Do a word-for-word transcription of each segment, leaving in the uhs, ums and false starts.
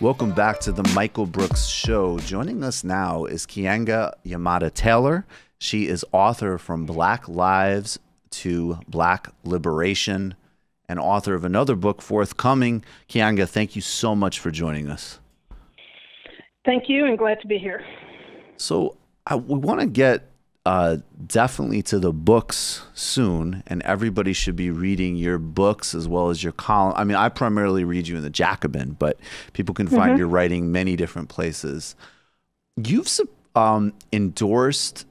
Welcome back to The Michael Brooks Show. Joining us now is Keeanga-Yamahtta Taylor. She is author from Black Lives to Black Liberation and author of another book forthcoming. Keeanga, thank you so much for joining us. Thank you, and glad to be here. So I, we want to get uh, definitely to the books soon, and everybody should be reading your books as well as your column. I mean, I primarily read you in the Jacobin, but people can find mm-hmm. your writing many different places. You've um, endorsed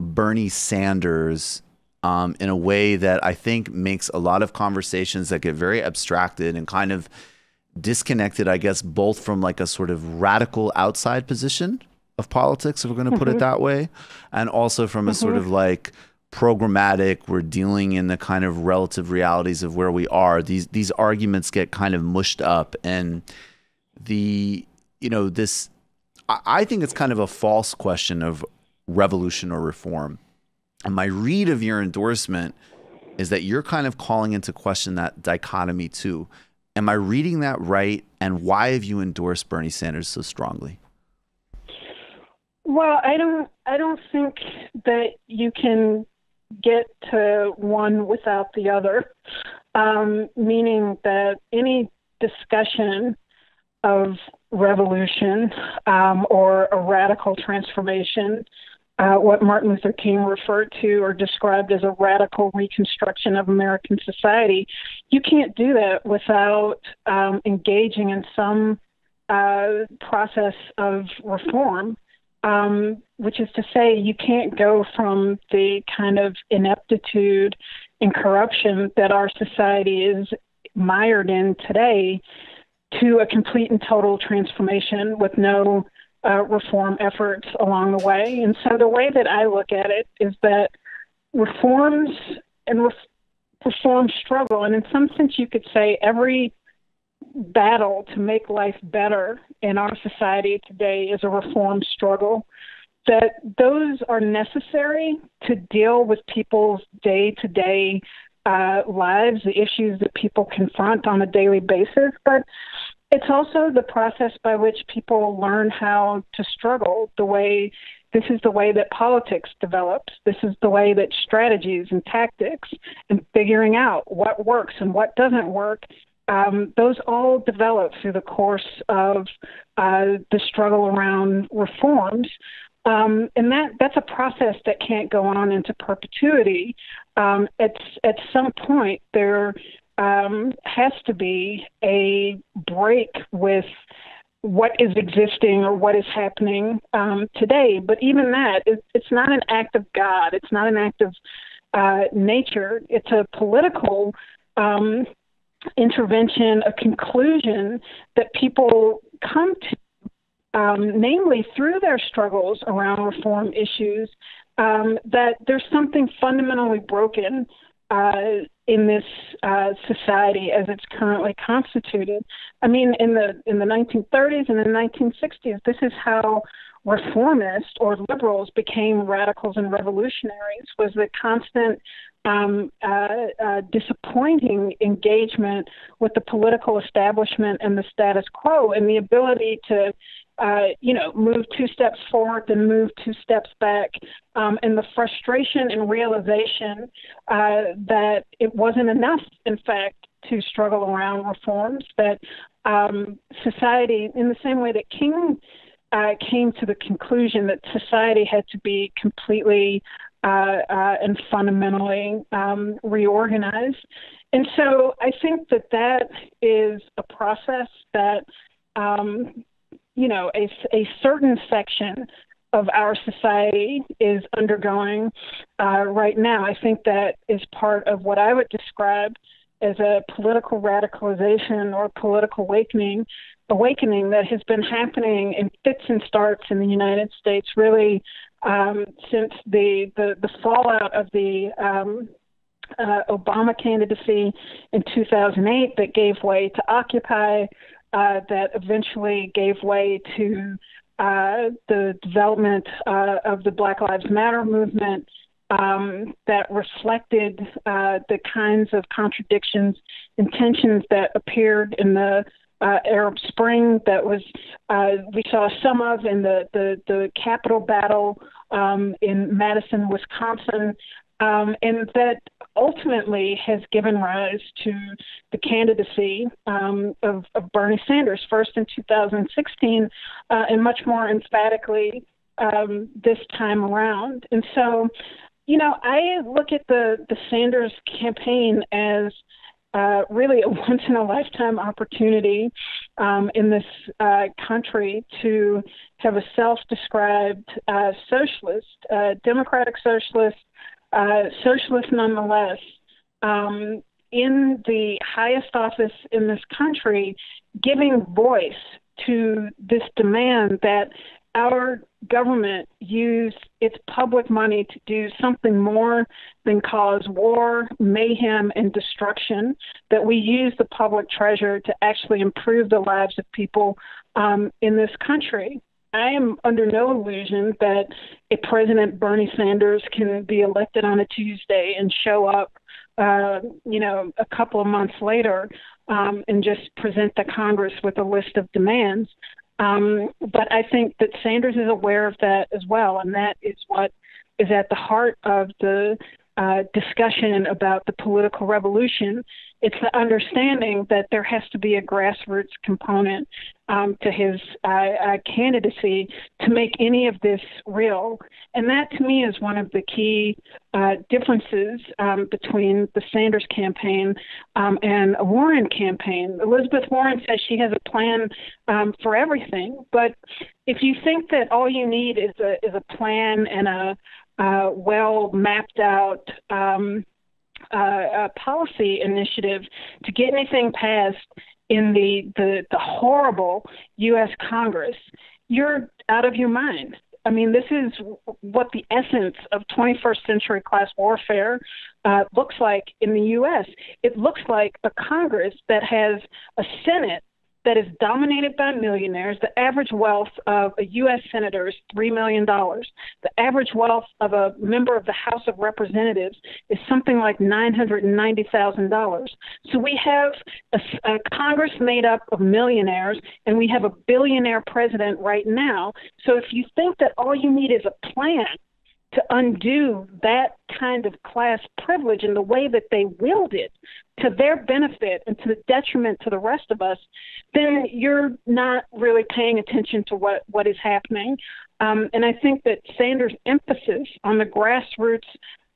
Bernie Sanders um, in a way that I think makes a lot of conversations that get very abstracted and kind of disconnected, I guess, both from like a sort of radical outside position of politics, if we're going to put mm-hmm. it that way, and also from a mm-hmm. sort of like programmatic, we're dealing in the kind of relative realities of where we are. These these arguments get kind of mushed up, and the, you know, this, I, I think it's kind of a false question of revolution or reform. And my read of your endorsement is that you're kind of calling into question that dichotomy too. Am I reading that right? And why have you endorsed Bernie Sanders so strongly? Well, I don't I don't think that you can get to one without the other, um, meaning that any discussion of revolution um, or a radical transformation, uh, what Martin Luther King referred to or described as a radical reconstruction of American society, you can't do that without um, engaging in some uh, process of reform. Um, which is to say, you can't go from the kind of ineptitude and corruption that our society is mired in today to a complete and total transformation with no uh, reform efforts along the way. And so the way that I look at it is that reforms and re reform struggle, and in some sense you could say every battle to make life better in our society today is a reform struggle, that those are necessary to deal with people's day-to-day uh, lives, the issues that people confront on a daily basis. But it's also the process by which people learn how to struggle. The way this is the way that politics develops. This is the way that strategies and tactics and figuring out what works and what doesn't work, Um, those all develop through the course of uh, the struggle around reforms. Um, and that, that's a process that can't go on into perpetuity. Um, it's, at some point, there um, has to be a break with what is existing or what is happening um, today. But even that, it, it's not an act of God. It's not an act of uh, nature. It's a political um intervention, a conclusion that people come to, um, namely through their struggles around reform issues, um, that there's something fundamentally broken uh, in this uh, society as it's currently constituted. I mean, in the in the nineteen thirties and in the nineteen sixties, this is how reformists or liberals became radicals and revolutionaries, was the constant Um, uh, uh, disappointing engagement with the political establishment and the status quo, and the ability to, uh, you know, move two steps forward and move two steps back, um, and the frustration and realization uh, that it wasn't enough, in fact, to struggle around reforms, that um, society, in the same way that King uh, came to the conclusion that society had to be completely Uh, uh, and fundamentally um, reorganized. And so I think that that is a process that, um, you know, a, a certain section of our society is undergoing uh, right now. I think that is part of what I would describe as a political radicalization or political awakening, awakening that has been happening in fits and starts in the United States, really, Um, since the, the, the fallout of the um, uh, Obama candidacy in two thousand eight that gave way to Occupy, uh, that eventually gave way to uh, the development uh, of the Black Lives Matter movement, um, that reflected uh, the kinds of contradictions and tensions that appeared in the uh, Arab Spring that was uh, we saw some of in the, the, the Capitol battle um, in Madison, Wisconsin, um, and that ultimately has given rise to the candidacy um, of, of Bernie Sanders, first in two thousand sixteen uh, and much more emphatically um, this time around. And so, you know, I look at the, the Sanders campaign as uh, really a once-in-a-lifetime opportunity um, in this uh, country to have a self-described uh, socialist, uh, democratic socialist, uh, socialist nonetheless, um, in the highest office in this country, giving voice to this demand that our government used its public money to do something more than cause war, mayhem, and destruction, that we use the public treasure to actually improve the lives of people um, in this country. I am under no illusion that a President Bernie Sanders can be elected on a Tuesday and show up, uh, you know, a couple of months later um, and just present the Congress with a list of demands. Um, but I think that Sanders is aware of that as well, and that is what is at the heart of the uh, discussion about the political revolution. It's the understanding that there has to be a grassroots component um, to his uh, uh, candidacy to make any of this real. And that, to me, is one of the key uh, differences um, between the Sanders campaign um, and a Warren campaign. Elizabeth Warren says she has a plan um, for everything. But if you think that all you need is a, is a plan and a uh, well-mapped-out um Uh, a policy initiative to get anything passed in the, the, the horrible U S Congress, you're out of your mind. I mean, this is what the essence of twenty-first century class warfare uh, looks like in the U S. It looks like a Congress that has a Senate that is dominated by millionaires. The average wealth of a U S senator is three million dollars. The average wealth of a member of the House of Representatives is something like nine hundred ninety thousand dollars. So we have a, a Congress made up of millionaires, and we have a billionaire president right now. So if you think that all you need is a plan to undo that kind of class privilege and the way that they wield it to their benefit and to the detriment to the rest of us, then you're not really paying attention to what, what is happening. Um, and I think that Sanders' emphasis on the grassroots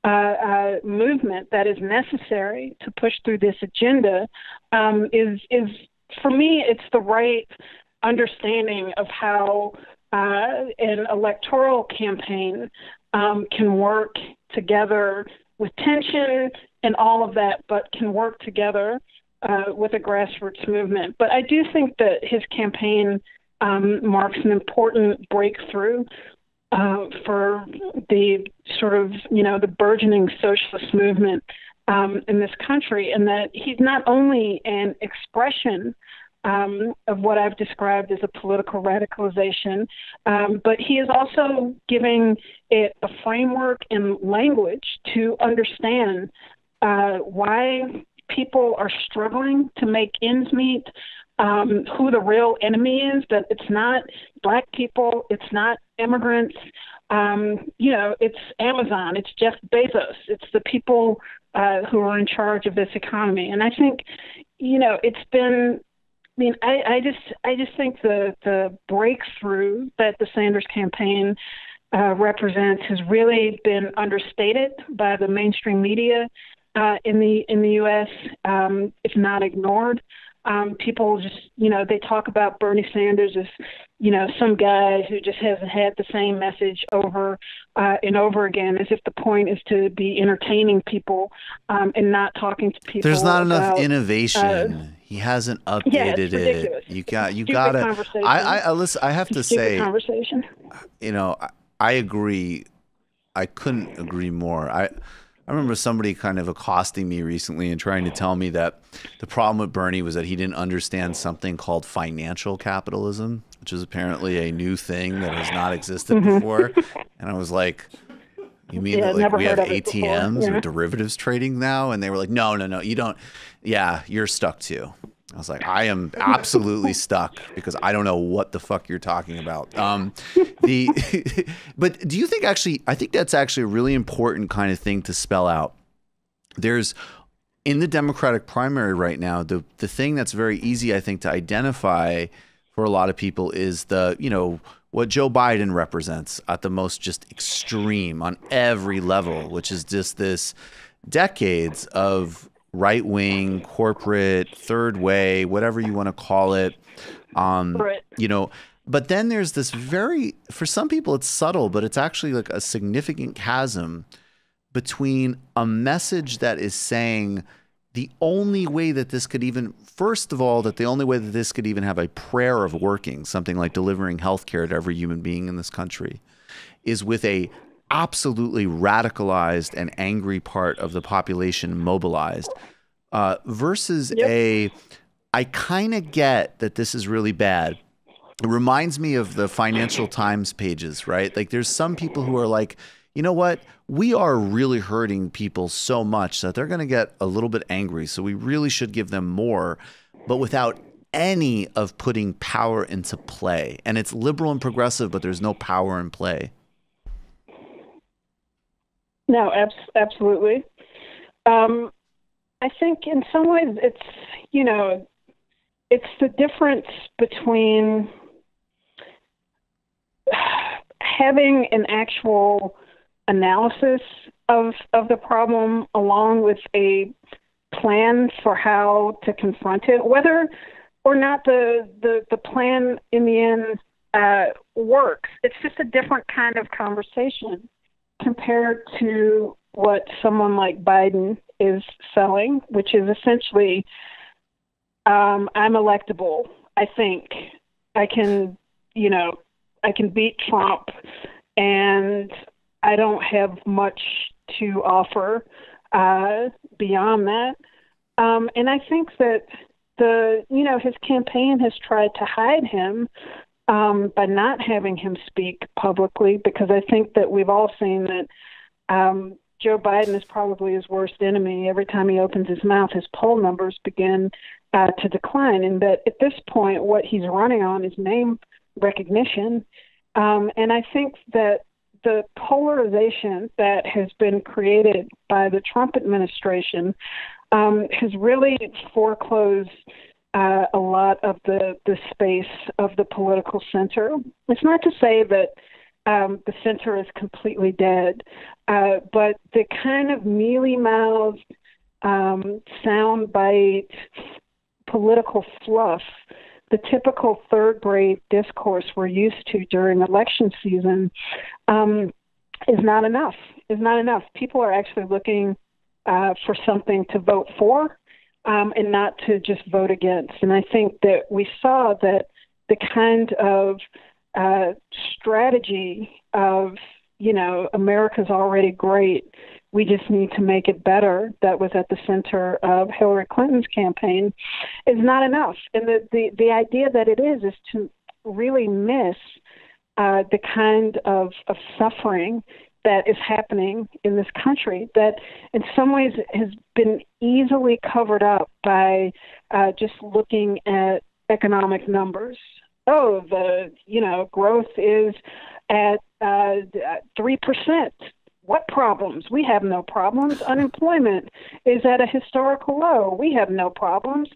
uh, uh, movement that is necessary to push through this agenda um, is, is, for me, it's the right understanding of how uh, an electoral campaign Um, can work together with tension and all of that, but can work together uh, with a grassroots movement. But I do think that his campaign um, marks an important breakthrough uh, for the sort of, you know, the burgeoning socialist movement um, in this country, and that he's not only an expression Um, of what I've described as a political radicalization, um, but he is also giving it a framework and language to understand uh, why people are struggling to make ends meet, um, who the real enemy is, that it's not Black people, it's not immigrants, um, you know, it's Amazon, it's Jeff Bezos, it's the people uh, who are in charge of this economy. And I think, you know, it's been I mean, I, I just I just think the, the breakthrough that the Sanders campaign uh, represents has really been understated by the mainstream media uh, in the in the U S, um, if not ignored. Um, people just, you know, they talk about Bernie Sanders as, you know, some guy who just hasn't had the same message over uh, and over again, as if the point is to be entertaining people um, and not talking to people. There's not about, enough innovation. Uh, he hasn't updated yeah, it's ridiculous. it. You got, you got to. I, I listen. I have to Stupid say, conversation. You know, I, I agree. I couldn't agree more. I. I remember somebody kind of accosting me recently and trying to tell me that the problem with Bernie was that he didn't understand something called financial capitalism, which is apparently a new thing that has not existed mm-hmm. before. And I was like, you mean yeah, that like, we have A T Ms yeah. or derivatives trading now? And they were like, no, no, no, you don't. Yeah, you're stuck too. I was like, I am absolutely stuck because I don't know what the fuck you're talking about. Um, the, but do you think actually, I think that's actually a really important kind of thing to spell out. There's, in the Democratic primary right now, the, the thing that's very easy, I think, to identify for a lot of people is the, you know, what Joe Biden represents at the most just extreme on every level, which is just this decades of right-wing, corporate, third way, whatever you want to call it, um, you know. But then there's this very, for some people it's subtle, but it's actually like a significant chasm between a message that is saying the only way that this could even, first of all, that the only way that this could even have a prayer of working, something like delivering health care to every human being in this country, is with a absolutely radicalized and angry part of the population mobilized, uh, versus yep. a, I kind of get that this is really bad. It reminds me of the Financial Times pages, right? Like there's some people who are like, you know what? We are really hurting people so much that they're going to get a little bit angry. So we really should give them more, but without any of putting power into play. And it's liberal and progressive, but there's no power in play. No, abs absolutely. Um, I think in some ways it's, you know, it's the difference between having an actual analysis of, of the problem along with a plan for how to confront it, whether or not the, the, the plan in the end uh, works. It's just a different kind of conversation compared to what someone like Biden is selling, which is essentially, um, I'm electable. I think I can, you know, I can beat Trump and I don't have much to offer uh, beyond that. Um, and I think that the, you know, his campaign has tried to hide him Um, by not having him speak publicly, because I think that we've all seen that um, Joe Biden is probably his worst enemy. Every time he opens his mouth, his poll numbers begin uh, to decline, and that at this point, what he's running on is name recognition. Um, and I think that the polarization that has been created by the Trump administration um, has really foreclosed Uh, a lot of the, the space of the political center. It's not to say that um, the center is completely dead, uh, but the kind of mealy-mouthed, um, soundbite, political fluff, the typical third-grade discourse we're used to during election season um, is not enough, is not enough. People are actually looking uh, for something to vote for, Um, and not to just vote against. And I think that we saw that the kind of uh, strategy of, you know, America's already great, we just need to make it better, that was at the center of Hillary Clinton's campaign, is not enough. And the, the, the idea that it is is to really miss uh, the kind of, of suffering that is happening in this country that in some ways has been easily covered up by uh, just looking at economic numbers. Oh, the, you know, growth is at uh, three percent. What problems? We have no problems. Unemployment is at a historical low. We have no problems.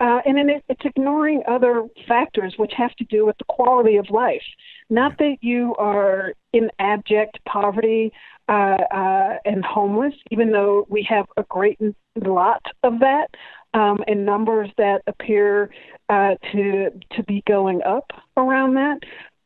Uh, and then it, it's ignoring other factors which have to do with the quality of life. Not that you are in abject poverty uh, uh, and homeless, even though we have a great lot of that um, and numbers that appear uh, to, to be going up around that.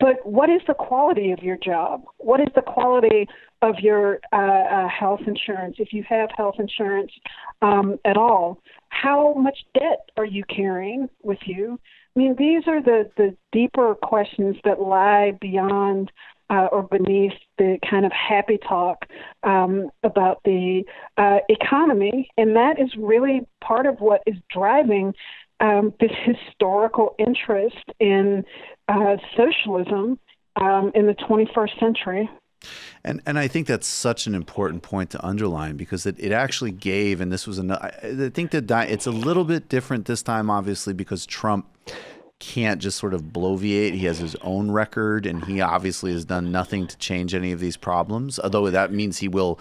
But what is the quality of your job? What is the quality of your uh, uh, health insurance, if you have health insurance um, at all? How much debt are you carrying with you? I mean, these are the, the deeper questions that lie beyond uh, or beneath the kind of happy talk um, about the uh, economy. And that is really part of what is driving Um, this historical interest in uh, socialism um, in the twenty-first century. And and I think that's such an important point to underline, because it, it actually gave, and this was another, I think that it's a little bit different this time, obviously, because Trump can't just sort of bloviate. He has his own record, and he obviously has done nothing to change any of these problems, although that means he will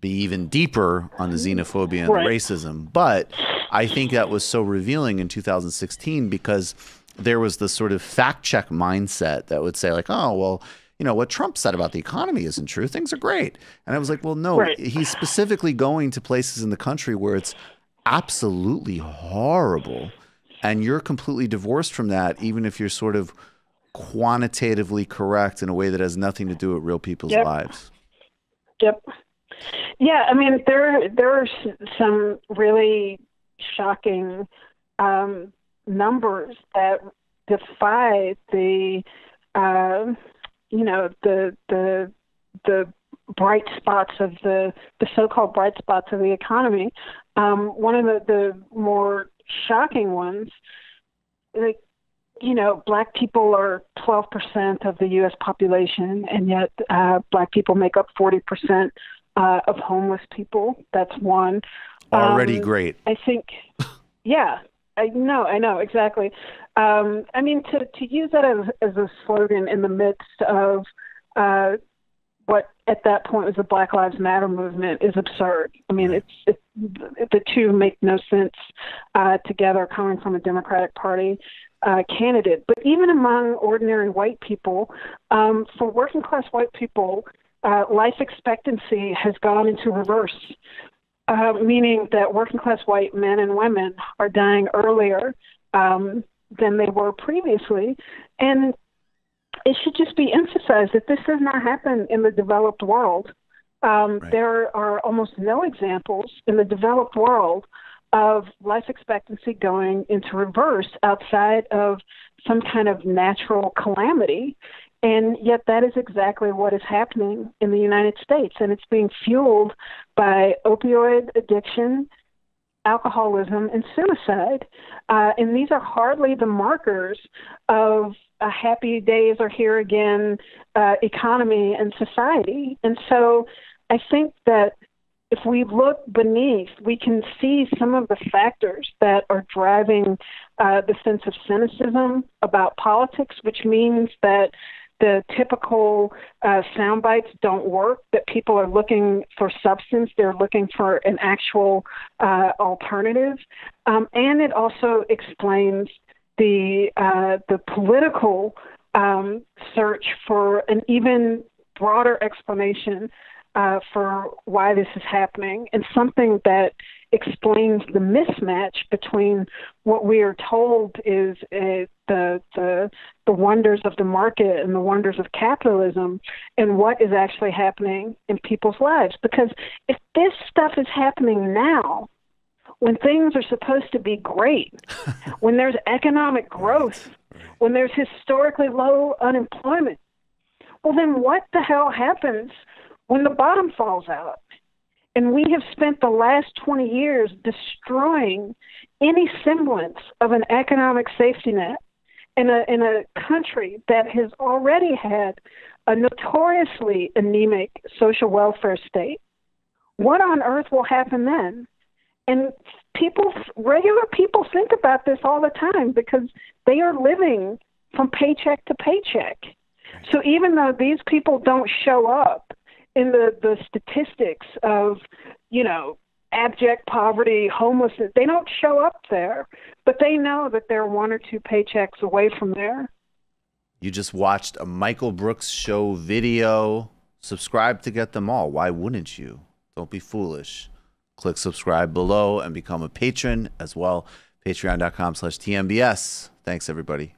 be even deeper on the xenophobia and right. the racism. But I think that was so revealing in two thousand sixteen, because there was this sort of fact check mindset that would say like, oh, well, you know, what Trump said about the economy isn't true. Things are great. And I was like, well, no, right. he's specifically going to places in the country where it's absolutely horrible. And you're completely divorced from that, even if you're sort of quantitatively correct in a way that has nothing to do with real people's yep. lives. Yep. Yeah, I mean, there, there are some really shocking um, numbers that defy the... Uh, you know, the, the, the bright spots of the, the so-called bright spots of the economy. Um, one of the, the more shocking ones, like, you know, black people are twelve percent of the U S population, and yet uh, black people make up forty percent uh, of homeless people. That's one. Already um, great. I think, yeah. I know, I know, exactly. Um, I mean, to, to use that as, as a slogan in the midst of uh, what at that point was the Black Lives Matter movement is absurd. I mean, it's, it's the two make no sense uh, together, coming from a Democratic Party uh, candidate. But even among ordinary white people, um, for working class white people, uh, life expectancy has gone into reverse. Uh, meaning that working class white men and women are dying earlier um, than they were previously. And it should just be emphasized that this does not happen in the developed world. Um, right. There are almost no examples in the developed world of life expectancy going into reverse outside of some kind of natural calamity. And yet that is exactly what is happening in the United States. And it's being fueled by opioid addiction, alcoholism, and suicide. Uh, and these are hardly the markers of a happy days are here again uh, economy and society. And so I think that if we look beneath, we can see some of the factors that are driving uh, the sense of cynicism about politics, which means that the typical uh, sound bites don't work, that people are looking for substance. They're looking for an actual uh, alternative. Um, and it also explains the, uh, the political um, search for an even broader explanation uh, for why this is happening, and something that explains the mismatch between what we are told is uh, the, the the wonders of the market and the wonders of capitalism and what is actually happening in people's lives. Because if this stuff is happening now, when things are supposed to be great, when there's economic growth, when there's historically low unemployment, well, then what the hell happens when the bottom falls out? And we have spent the last twenty years destroying any semblance of an economic safety net in a, in a country that has already had a notoriously anemic social welfare state. What on earth will happen then? And people, regular people think about this all the time, because they are living from paycheck to paycheck. So even though these people don't show up in the, the statistics of, you know, abject poverty, homelessness, they don't show up there, but they know that they're one or two paychecks away from there. You just watched a Michael Brooks Show video. Subscribe to get them all. Why wouldn't you? Don't be foolish. Click subscribe below and become a patron as well. Patreon dot com slash T M B S. Thanks, everybody.